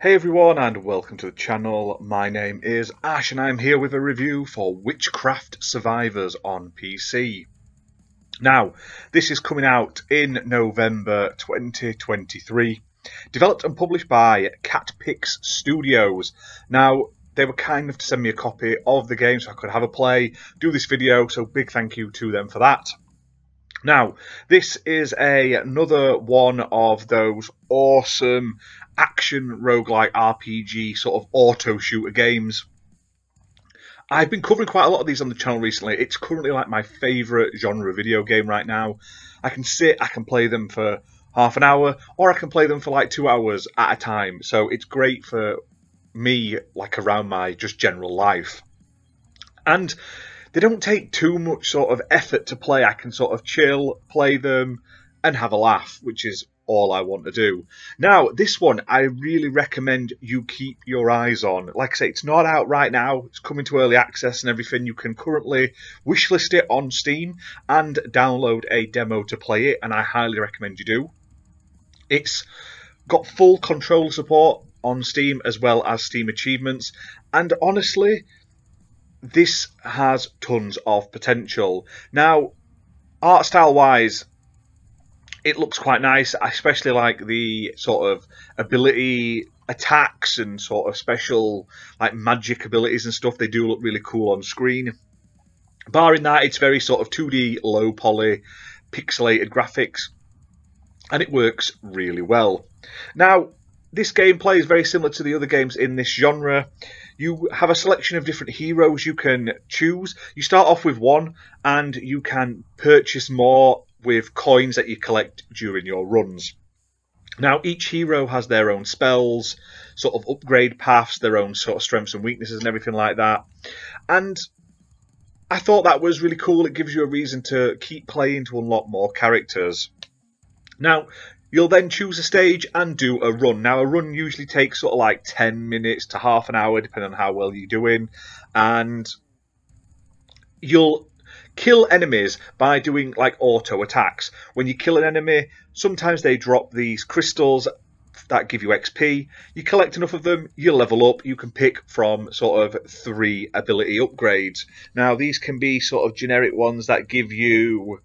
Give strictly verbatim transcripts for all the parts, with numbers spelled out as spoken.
Hey everyone and welcome to the channel. My name is Ash and I'm here with a review for Witchcraft Survivors on P C. Now, this is coming out in November twenty twenty-three. Developed and published by Catpix Studios. Now, they were kind enough to send me a copy of the game so I could have a play, do this video, so big thank you to them for that. Now, this is a, another one of those awesome action roguelike R P G sort of auto-shooter games. I've been covering quite a lot of these on the channel recently. It's currently like my favourite genre video game right now. I can sit, I can play them for half an hour, or I can play them for like two hours at a time. So it's great for me, like around my just general life. And they don't take too much sort of effort to play. I can sort of chill, play them, and have a laugh, which is all I want to do. Now, this one, I really recommend you keep your eyes on. Like I say, it's not out right now. It's coming to early access and everything. You can currently wishlist it on Steam and download a demo to play it, and I highly recommend you do. It's got full control support on Steam as well as Steam achievements, and honestly, this has tons of potential. Now, art style wise, it looks quite nice. I especially like the sort of ability attacks and sort of special like magic abilities and stuff. They do look really cool on screen. Barring that, it's very sort of two D low poly pixelated graphics, and it works really well. Now, this gameplay is very similar to the other games in this genre. You have a selection of different heroes you can choose. You start off with one, and you can purchase more with coins that you collect during your runs. Now, each hero has their own spells, sort of upgrade paths, their own sort of strengths and weaknesses and everything like that. And I thought that was really cool. It gives you a reason to keep playing to unlock more characters. Now, you'll then choose a stage and do a run. Now, a run usually takes sort of like ten minutes to half an hour, depending on how well you're doing. And you'll kill enemies by doing like auto attacks. When you kill an enemy, sometimes they drop these crystals that give you X P. You collect enough of them, you level up. You can pick from sort of three ability upgrades. Now, these can be sort of generic ones that give you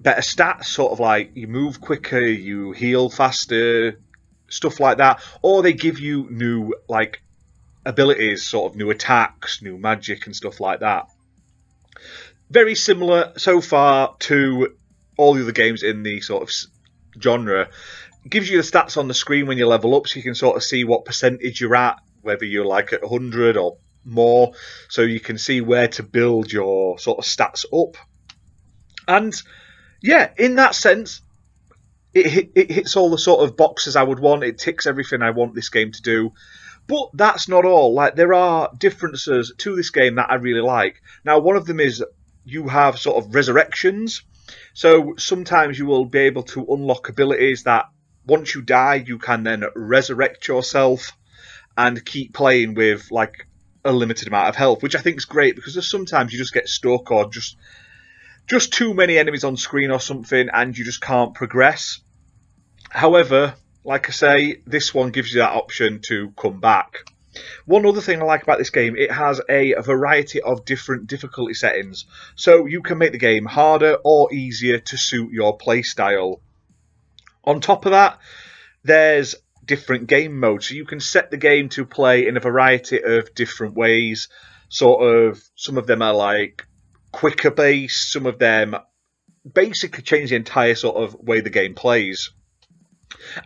better stats, sort of like you move quicker, you heal faster, stuff like that. Or they give you new like abilities, sort of new attacks, new magic and stuff like that. Very similar so far to all the other games in the sort of genre. It gives you the stats on the screen when you level up, so you can sort of see what percentage you're at, whether you're like at one hundred or more, so you can see where to build your sort of stats up. And yeah, in that sense, it, hit, it hits all the sort of boxes I would want. It ticks everything I want this game to do. But that's not all. Like, there are differences to this game that I really like. Now, one of them is you have sort of resurrections. So sometimes you will be able to unlock abilities that once you die, you can then resurrect yourself and keep playing with, like, a limited amount of health, which I think is great because there's sometimes you just get stuck or just... just too many enemies on screen or something, and you just can't progress. However, like I say, this one gives you that option to come back. One other thing I like about this game, it has a variety of different difficulty settings, so you can make the game harder or easier to suit your playstyle. On top of that, there's different game modes, so you can set the game to play in a variety of different ways. Sort of, some of them are like quicker base, some of them basically change the entire sort of way the game plays.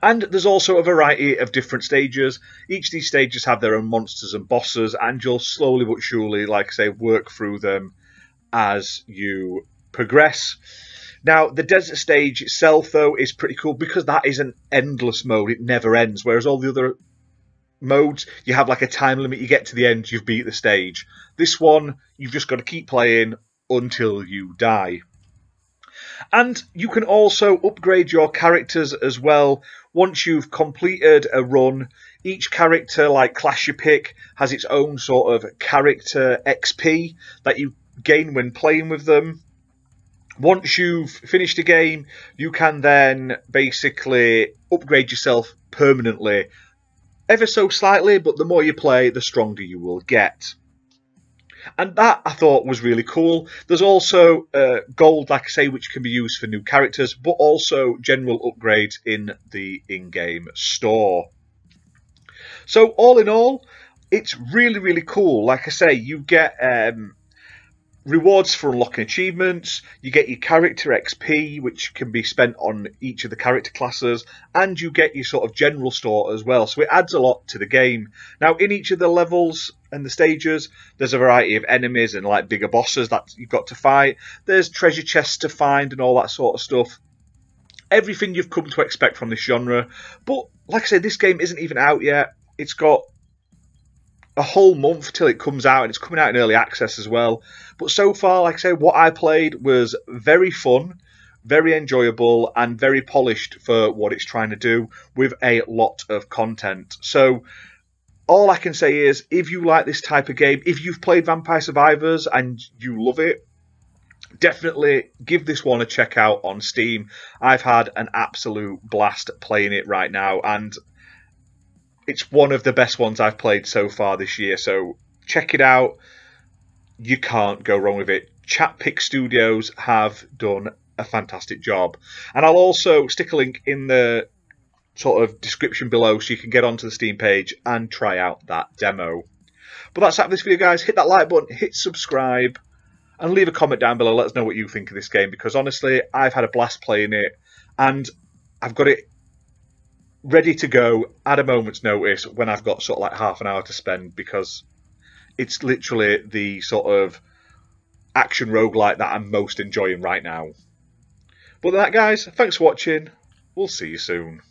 And there's also a variety of different stages. Each of these stages have their own monsters and bosses, and you'll slowly but surely, like I say, work through them as you progress. Now, the desert stage itself, though, is pretty cool because that is an endless mode. It never ends, whereas all the other modes, you have like a time limit. You get to the end, you've beat the stage. This one, you've just got to keep playing until you die. And you can also upgrade your characters as well. Once you've completed a run, each character, like class you pick, has its own sort of character X P that you gain when playing with them. Once you've finished a game, you can then basically upgrade yourself permanently. ever so slightly, but the more you play, the stronger you will get. And that, I thought, was really cool. There's also uh, gold, like I say, which can be used for new characters, but also general upgrades in the in-game store. So, all in all, it's really, really cool. Like I say, you get um, rewards for unlocking achievements, you get your character X P, which can be spent on each of the character classes, and you get your sort of general store as well, so it adds a lot to the game. Now, in each of the levels and the stages, there's a variety of enemies and like bigger bosses that you've got to fight. There's treasure chests to find and all that sort of stuff. Everything you've come to expect from this genre. But like I said, this game isn't even out yet. It's got a whole month till it comes out, and it's coming out in early access as well. But so far, like I say, what I played was very fun, very enjoyable, and very polished for what it's trying to do, with a lot of content. So all I can say is, if you like this type of game, if you've played Vampire Survivors and you love it, definitely give this one a check out on Steam. I've had an absolute blast playing it right now, and it's one of the best ones I've played so far this year, so check it out. You can't go wrong with it. Catpix Studios have done a fantastic job. And I'll also stick a link in the sort of description below, so you can get onto the Steam page and try out that demo. But that's that for this video, guys. Hit that like button, hit subscribe, and leave a comment down below. Let us know what you think of this game, because honestly, I've had a blast playing it, and I've got it ready to go at a moment's notice when I've got sort of like half an hour to spend, because it's literally the sort of action roguelike that I'm most enjoying right now. But that, guys, thanks for watching. We'll see you soon.